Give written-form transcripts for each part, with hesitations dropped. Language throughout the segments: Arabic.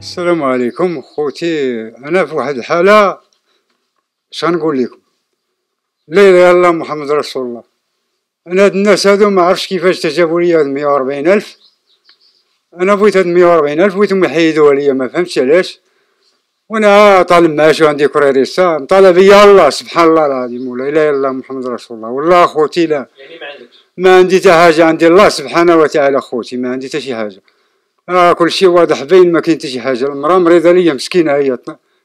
السلام عليكم خوتي. انا في واحد الحاله شغنقول لكم لا اله الا الله محمد رسول الله. انا هاد الناس هادو ما عرفتش كيفاش تجابوا لي هاد 140 الف. انا بغيت هاد 140 الف بغيتهم يحيدوها ليا، ما فهمتش علاش. وانا طالب معاش وعندي كريريسا مطالب بيا الله سبحان الله العظيم، لا اله الا الله محمد رسول الله. والله خوتي لا، يعني ما عندكش، ما عندي حتى حاجه، عندي الله سبحانه وتعالى خوتي، ما عندي حتى شي حاجه. كلشي واضح باين، ما كاين حتى شي حاجه. المراه مريضه ليا مسكينه، هي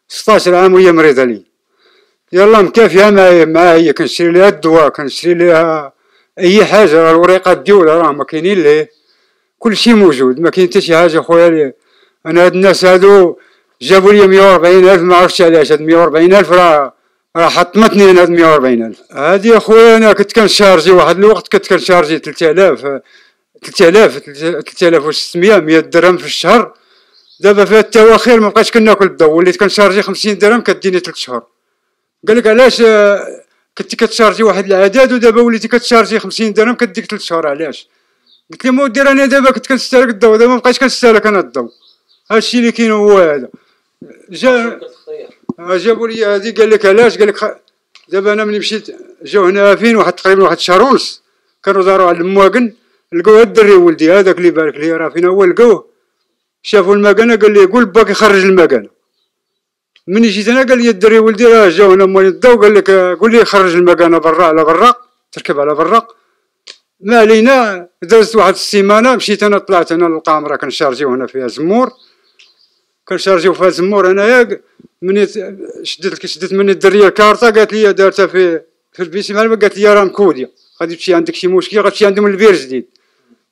16 عام وهي مريضه ليا، يلا مكافيه معايا. هي كنشري ليها الدواء، كنشري ليها اي حاجه، الوريقات ديولها راه ما كاينين ليه، كلشي موجود، ما كاين حتى شي حاجه خويا. انا هاد الناس هادو جابوا لي 140 الف، ما عرفتش علاش. هاد 140 الف راه حطمتني. انا هاد 140 الف هادي يا خويا، انا كنت كنشارجي واحد الوقت، كنت كنشارجي 3600 100 درهم في الشهر. دابا في التواخير ما بقيتش كناكل الضو، وليت كنشارجي 50 درهم كديني 3 شهور. قال لك علاش كنتي كتشارجي واحد العدد ودابا وليتي كتشارجي 50 درهم كديك 3 شهور، علاش؟ قلت لي مدير انا دابا كنت كنستهلك الضو، دابا ما بقيتش كنستهلك انا الضو. هادشي اللي كاين هو هذا. جابوا لي هذه، قال لك علاش؟ قال لك دابا انا ملي مشيت جاو هنا فين واحد تقريبا واحد شهر ونص، كانوا داروا على المواقن، لقاو هاد الدري ولدي هذاك اللي بارك ليه راه فينا هو، لقاوه شافوا المكانه، قال لي قول باك يخرج المكانه. مني جيت انا قال لي الدري ولدي راه جاو هنا مولي الضو، قال لك قول ليه يخرج المكانه برا على برا، تركب على برا. ما علينا دازت واحد السيمانه، مشيت انا طلعت انا للقامره كنشارجيو هنا فيها زمور، كنشارجيو فيها زمور انايا. مني شدت مني الدريه الكارطه، قالت لي دارتها في البيسيم، قالت لي راه مكوديه، غادي تمشي عندك شي مشكله، غتمشي عندهم البير جديد.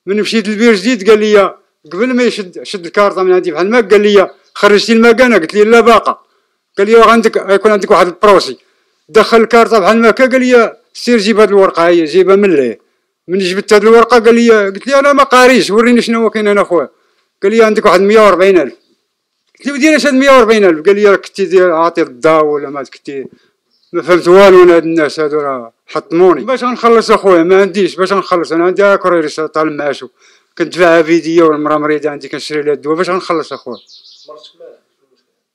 من مشيت للبير جديد قال لي قبل ما شد الكارطه من عندي بحال ما، قال لي خرجتي المكانه؟ قلت لي لا باقه. قال لي عندك غيكون عندك واحد البروسي. دخل الكارطه بحال ما، قال لي سير جيب هاد الورقه، هي جيبها من ليه. من جبت هاد الورقه قال لي، قلت لي انا ما قاريش، وريني شنو هو كاين هنا خويا. قال لي عندك واحد 140 الف. قلت لي ما ديرهاش هاد 140 الف. قال لي راك كنتي عاطي الضاء ولا ما كنتي، ما فهمت والو. انا هاد الناس هادو راه حطموني. باش غنخلص اخويا؟ ما عنديش باش نخلص، انا عندي كريريس طالب معاشو، كندفعها فيديا والمرا مريضه عندي كنشري لها الدواء، باش غنخلص اخويا؟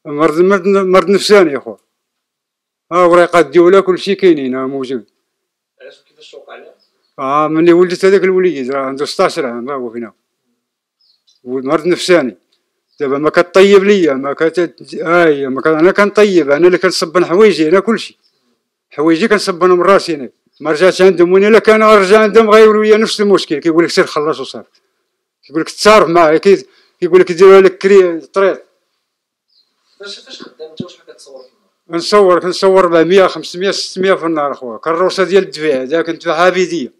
مرضك مالها؟ مرض نفساني اخويا. وريقات ديولها كلشي كاينين موجود. علاش كيفاش وقع لها؟ ملي ولدت هذاك الوليد راه عنده 16 عام، هو فينا مرض نفساني. دابا ما كطيب ليا، ما هي انا كنطيب، انا اللي كنصبن حوايجي، انا كلشي حوايجي كنصبنهم راسي. انا ما رجعتش عندهم، وين الا كان رجع عندهم غيولوا ليا نفس المشكل، كيقول لك سير خلص وصافي، كيقول لك تصارف معاه، كيقول لك ديرها لك كري طريق. فاش خدام انت وشحال كتصور في النهار؟ كنصور 400 500 600 في النهار اخويا. كروسه ديال الدفاع هذا كندفعها فيديا،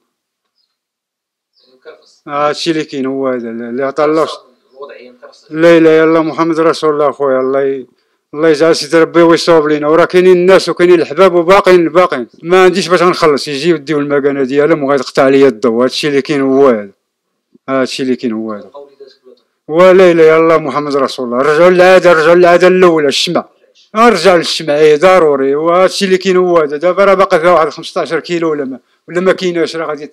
هادشي اللي كاين هو هذا اللي عطا الله. لا اله الا الله محمد رسول الله اخويا. الله يجعل سيدي ربي ويصوب لينا. وراه كاينين الناس وكاينين الحباب وباقيين. ما عنديش باش غنخلص، يجي يديو المكانه ديالهم وغيتقطع ليا الضو. هادشي اللي كاين هو هذا، هادشي اللي كاين هو هذا. ولا اله الا الله محمد رسول الله. رجعوا للعاده، رجعوا للعاده الاولى، الشمع. نرجع للشمع اي ضروري، وهادشي اللي كاين هو هذا. دابا راه باقي فيها واحد 15 كيلو ولا ما كايناش، راه غادي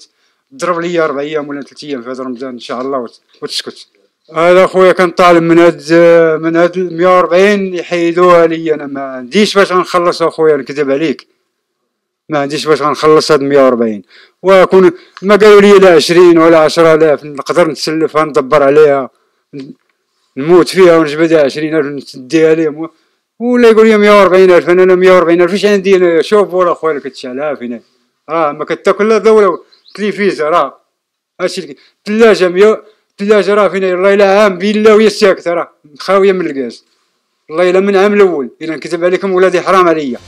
تضرب ليا 4 ايام ولا 3 ايام في هذا رمضان ان شاء الله وتسكت. هذا خويا كنطالب من هاد 140 يحيدوها لي. انا ما عنديش باش غنخلص اخويا، نكذب عليك ما عنديش باش غنخلص هاد 140. وكون ما قالوا لي لا 20 ولا 10000 نقدر نتسلفها، ندبر عليها، نموت فيها ونجبدها 20000 نديها لهم، ولا يقول لي 140 الف. انا 140 الف واش عندي انا؟ شوف ورا اخويا كتشعلها فينا، ما كتاكل لا ضو ولا تلفزه، راه هادشي الثلاجه 100 الثلاجه راه فينا، الله الا عام بالله وهي ساكته، راه خاويه من الكاز. والله إلا من عام الأول إلا نكذب عليكم ولادي حرام عليا.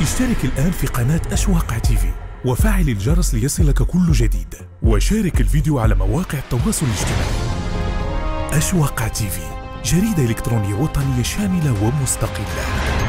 اشترك الآن في قناة أشواق تيفي وفعل الجرس ليصلك كل جديد، وشارك الفيديو على مواقع التواصل الاجتماعي. أشواق تيفي، جريدة إلكترونية وطنية شاملة ومستقلة.